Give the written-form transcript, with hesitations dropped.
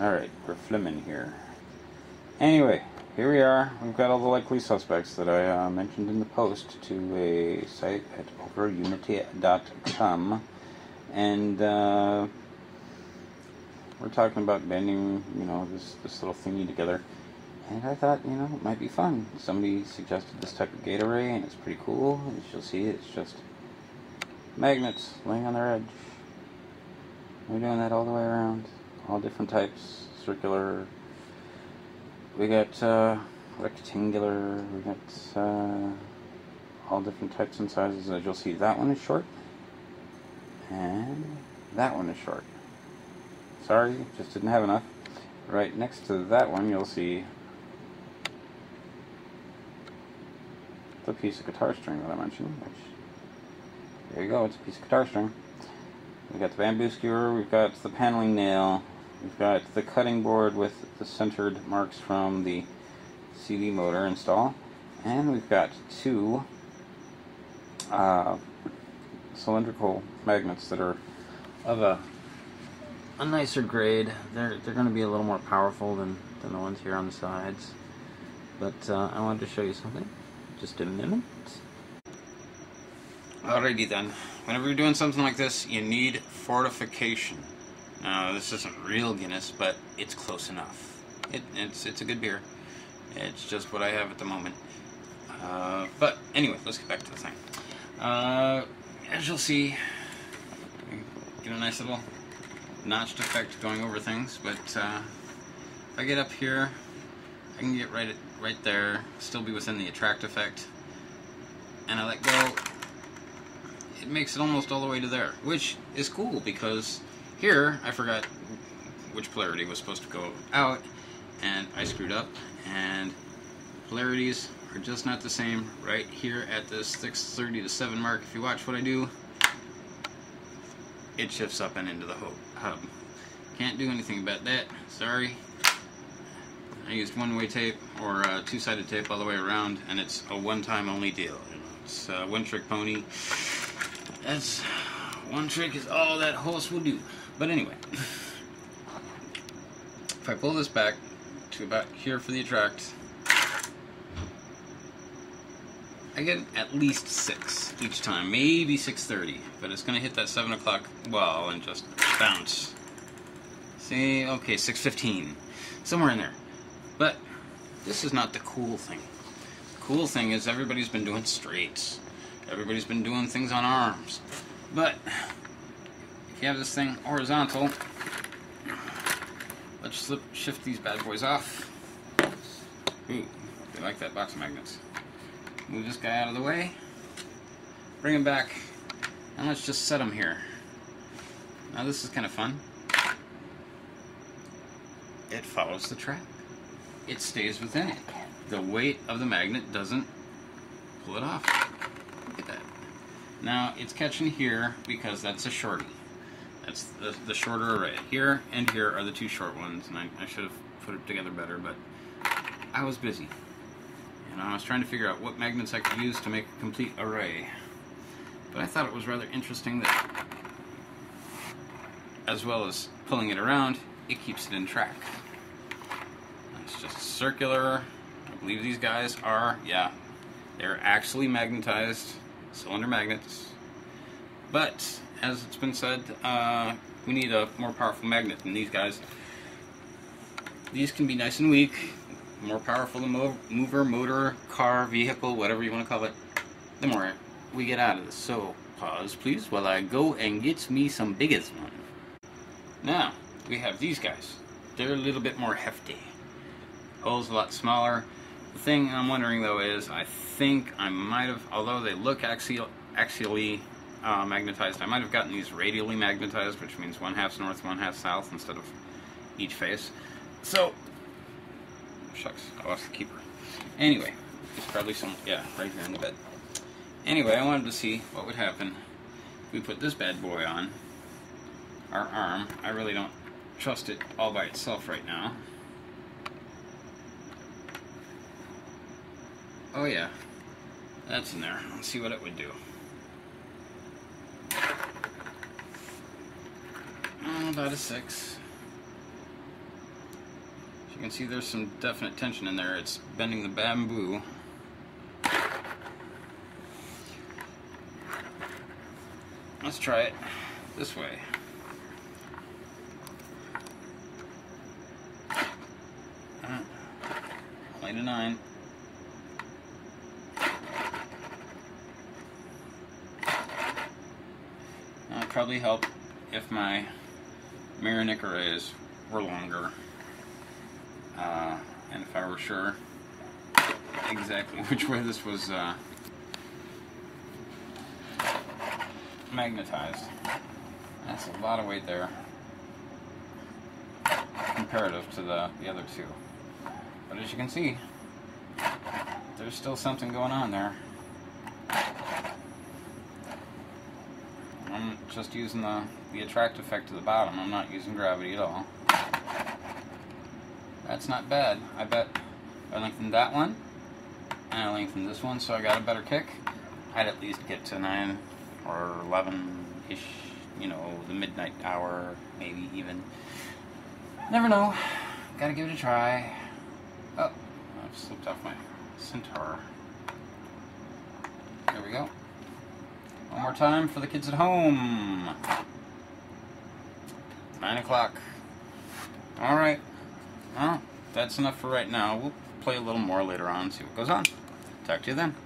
Alright, we're flimming here. Anyway, here we are. We've got all the likely suspects that I mentioned in the post to a site at overunity.com, and we're talking about banding, you know, this little thingy together. And I thought, you know, it might be fun. Somebody suggested this type of gate array, and it's pretty cool. As you'll see, it's just magnets laying on their edge. We're doing that all the way around. All different types. Circular. We got rectangular. We got all different types and sizes. As you'll see, that one is short. And that one is short. Sorry, just didn't have enough. Right next to that one, you'll see the piece of guitar string that I mentioned. Which, there you go, it's a piece of guitar string. We've got the bamboo skewer, we've got the paneling nail, we've got the cutting board with the centered marks from the CD motor install, and we've got two cylindrical magnets that are of a nicer grade. They're going to be a little more powerful than the ones here on the sides, but I wanted to show you something. Just a minute. Alrighty then. Whenever you're doing something like this, you need fortification. Now, this isn't real Guinness, but it's close enough. It's a good beer. It's just what I have at the moment. But anyway, let's get back to the thing. As you'll see, get a nice little notched effect going over things, but if I get up here, I can get right there, still be within the attract effect, and I let go, it makes it almost all the way to there, which is cool because here I forgot which polarity was supposed to go out, and I screwed up, and polarities are just not the same right here at this 6:30 to 7 mark. If you watch what I do, it shifts up and into the hub. Can't do anything about that, sorry. I used one-way tape or two-sided tape all the way around, and it's a one-time only deal. It's a one-trick pony. That's one trick is all that horse will do. But anyway, if I pull this back to about here for the attract, I get at least 6 each time, maybe 6:30, but it's gonna hit that 7 o'clock wall and just bounce. See, okay, 6:15, somewhere in there. But this is not the cool thing. The cool thing is everybody's been doing straights. Everybody's been doing things on arms. But if you have this thing horizontal, let's shift these bad boys off. Ooh, they like that box of magnets. Move this guy out of the way, bring him back, and let's just set him here. Now this is kind of fun. It follows the track. It stays within it. The weight of the magnet doesn't pull it off. Look at that. Now it's catching here because that's a shorty. That's the shorter array. Here and here are the two short ones, and I should have put it together better, but I was busy. I was trying to figure out what magnets I could use to make a complete array. But I thought it was rather interesting that, as well as pulling it around, it keeps it in track. It's just circular. I believe these guys are, yeah, they're actually magnetized cylinder magnets. But, as it's been said, we need a more powerful magnet than these guys. These can be nice and weak. The more powerful the mover, motor, car, vehicle, whatever you want to call it, the more we get out of this. So, pause please while I go and get me some biggest one. Now, we have these guys. They're a little bit more hefty. Hole's a lot smaller. The thing I'm wondering though is, I think I might have, although they look axially magnetized, I might have gotten these radially magnetized, which means one half's north, one half south instead of each face. So, shucks, I lost the keeper. Anyway, it's probably some, yeah, right here in the bed. Anyway, I wanted to see what would happen if we put this bad boy on our arm. I really don't trust it all by itself right now. Oh yeah, that's in there. Let's see what it would do. About a 6. So you can see there's some definite tension in there. It's bending the bamboo. Let's try it this way. Plane to 9. That'll probably help if my mirror neck arrays were longer, and if I were sure exactly which way this was magnetized. That's a lot of weight there, comparative to the other two. But as you can see, there's still something going on there. I'm just using the attract effect of the bottom. I'm not using gravity at all. That's not bad. I bet I lengthened that one, and I lengthened this one, so I got a better kick. I'd at least get to 9 or 11-ish, you know, the midnight hour, maybe even. Never know. Gotta give it a try. Oh, I've slipped off my centaur. There we go. One more time for the kids at home. 9 o'clock. All right. Well, that's enough for right now. We'll play a little more later on, see what goes on. Talk to you then.